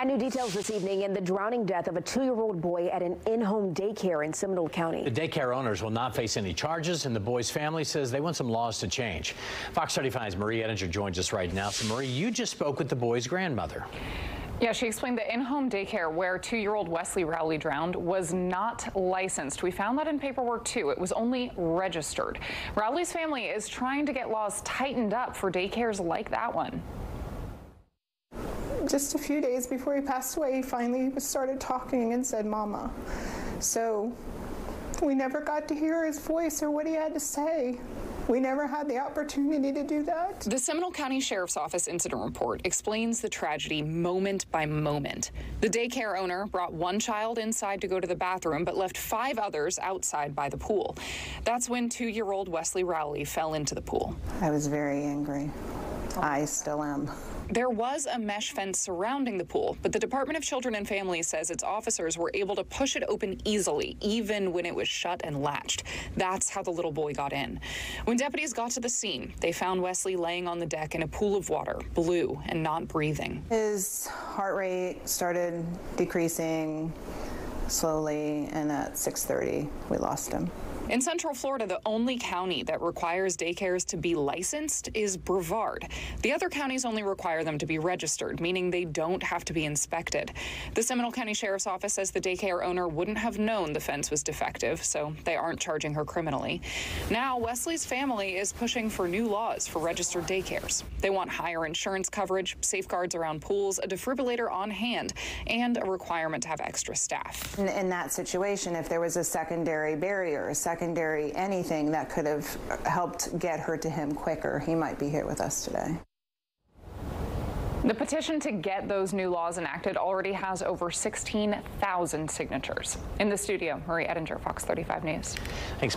And new details this evening in the drowning death of a 2-year-old boy at an in-home daycare in Seminole County. The daycare owners will not face any charges, and the boy's family says they want some laws to change. Fox 35's Marie Edinger joins us right now. So, Marie, you just spoke with the boy's grandmother. Yeah, she explained the in-home daycare where 2-year-old Wesley Rowley drowned was not licensed. We found that in paperwork, too. It was only registered. Rowley's family is trying to get laws tightened up for daycares like that one. Just a few days before he passed away, he finally started talking and said, "Mama." So we never got to hear his voice or what he had to say. We never had the opportunity to do that. The Seminole County Sheriff's Office incident report explains the tragedy moment by moment. The daycare owner brought one child inside to go to the bathroom, but left 5 others outside by the pool. That's when 2-year-old Wesley Rowley fell into the pool. I was very angry. I still am. There was a mesh fence surrounding the pool, but the Department of Children and Families says its officers were able to push it open easily, even when it was shut and latched. That's how the little boy got in. When deputies got to the scene, they found Wesley laying on the deck in a pool of water, blue and not breathing. His heart rate started decreasing slowly, and at 6:30, we lost him. In Central Florida, the only county that requires daycares to be licensed is Brevard. The other counties only require them to be registered, meaning they don't have to be inspected. The Seminole County Sheriff's Office says the daycare owner wouldn't have known the fence was defective, so they aren't charging her criminally. Now, Wesley's family is pushing for new laws for registered daycares. They want higher insurance coverage, safeguards around pools, a defibrillator on hand, and a requirement to have extra staff. In that situation, if there was a secondary barrier, anything that could have helped get her to him quicker, he might be here with us today. The petition to get those new laws enacted already has over 16,000 signatures. In the studio, Marie Edinger, Fox 35 News. Thanks.